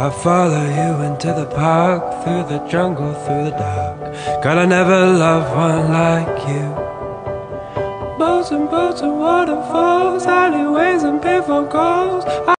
I follow you into the park, through the jungle, through the dark. God, I never loved one like you. Boats and boats and waterfalls, alleyways and pitfall calls.